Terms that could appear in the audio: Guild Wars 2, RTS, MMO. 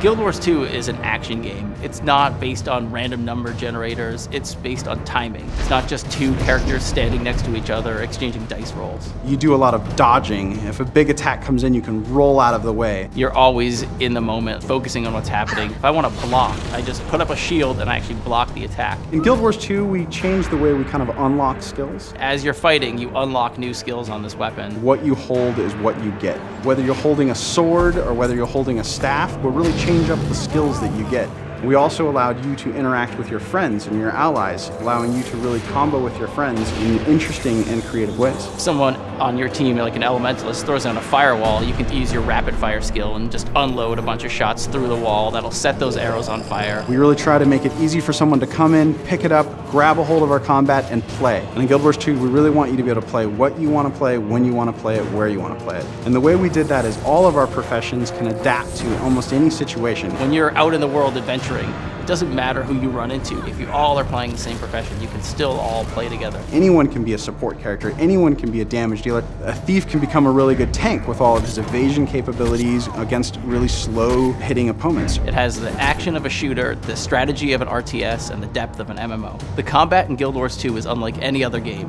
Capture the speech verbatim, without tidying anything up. Guild Wars two is an action game. It's not based on random number generators, it's based on timing. It's not just two characters standing next to each other exchanging dice rolls. You do a lot of dodging. If a big attack comes in, you can roll out of the way. You're always in the moment, focusing on what's happening. If I want to block, I just put up a shield and I actually block the attack. In Guild Wars two, we changed the way we kind of unlock skills. As you're fighting, you unlock new skills on this weapon. What you hold is what you get. Whether you're holding a sword or whether you're holding a staff, we'll really change up the skills that you get. We also allowed you to interact with your friends and your allies, allowing you to really combo with your friends in interesting and creative ways. Someone on your team, like an elementalist, throws down a firewall, you can use your rapid fire skill and just unload a bunch of shots through the wall that'll set those arrows on fire. We really try to make it easy for someone to come in, pick it up, grab a hold of our combat, and play. And in Guild Wars two, we really want you to be able to play what you want to play, when you want to play it, where you want to play it. And the way we did that is all of our professions can adapt to almost any situation. When you're out in the world adventuring, it doesn't matter who you run into. If you all are playing the same profession, you can still all play together. Anyone can be a support character. Anyone can be a damage dealer. A thief can become a really good tank with all of his evasion capabilities against really slow hitting opponents. It has the action of a shooter, the strategy of an R T S, and the depth of an M M O. The combat in Guild Wars two is unlike any other game.